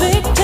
living.